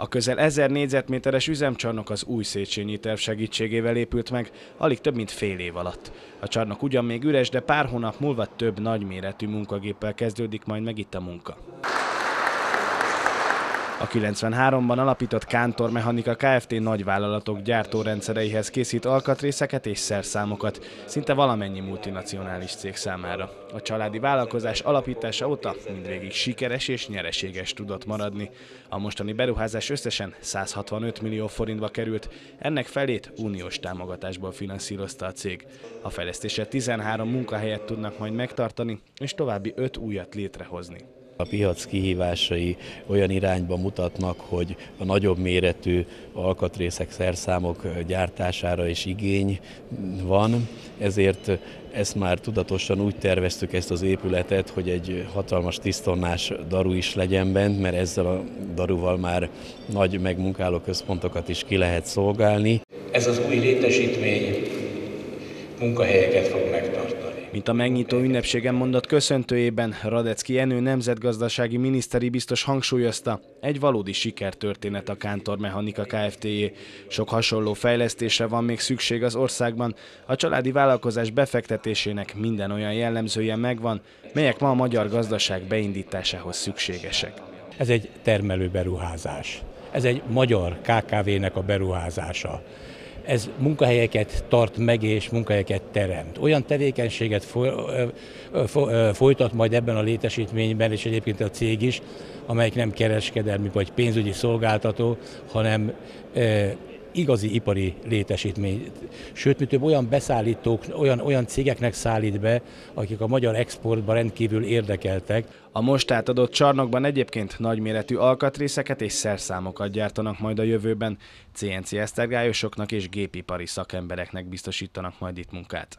A közel 1000 négyzetméteres üzemcsarnok az Új Széchenyi Terv segítségével épült meg, alig több mint fél év alatt. A csarnok ugyan még üres, de pár hónap múlva több nagyméretű munkagéppel kezdődik majd meg itt a munka. A 93-ban alapított Kántor Mechanika Kft. Nagyvállalatok gyártórendszereihez készít alkatrészeket és szerszámokat, szinte valamennyi multinacionális cég számára. A családi vállalkozás alapítása óta mindvégig sikeres és nyereséges tudott maradni. A mostani beruházás összesen 165 millió forintba került, ennek felét uniós támogatásból finanszírozta a cég. A fejlesztésre 13 munkahelyet tudnak majd megtartani, és további 5 újat létrehozni. A piac kihívásai olyan irányba mutatnak, hogy a nagyobb méretű alkatrészek, szerszámok gyártására is igény van, ezért ezt már tudatosan úgy terveztük ezt az épületet, hogy egy hatalmas 10 tonnás daru is legyen bent, mert ezzel a daruval már nagy megmunkáló központokat is ki lehet szolgálni. Ez az új létesítmény munkahelyeket fog megtartani. Mint a megnyitó ünnepségen mondott köszöntőjében, Radecki Enő nemzetgazdasági miniszteri biztos hangsúlyozta, egy valódi sikertörténet a Kántor Mechanika Kft.-jé. Sok hasonló fejlesztésre van még szükség az országban. A családi vállalkozás befektetésének minden olyan jellemzője megvan, melyek ma a magyar gazdaság beindításához szükségesek. Ez egy termelő beruházás. Ez egy magyar KKV-nek a beruházása. Ez munkahelyeket tart meg és munkahelyeket teremt. Olyan tevékenységet folytat majd ebben a létesítményben, és egyébként a cég is, amelyik nem kereskedelmi vagy pénzügyi szolgáltató, hanem igazi ipari létesítmény. Sőt, mi több olyan beszállítók, olyan cégeknek szállít be, akik a magyar exportban rendkívül érdekeltek. A most átadott csarnokban egyébként nagyméretű alkatrészeket és szerszámokat gyártanak majd a jövőben. CNC esztergályosoknak és gépipari szakembereknek biztosítanak majd itt munkát.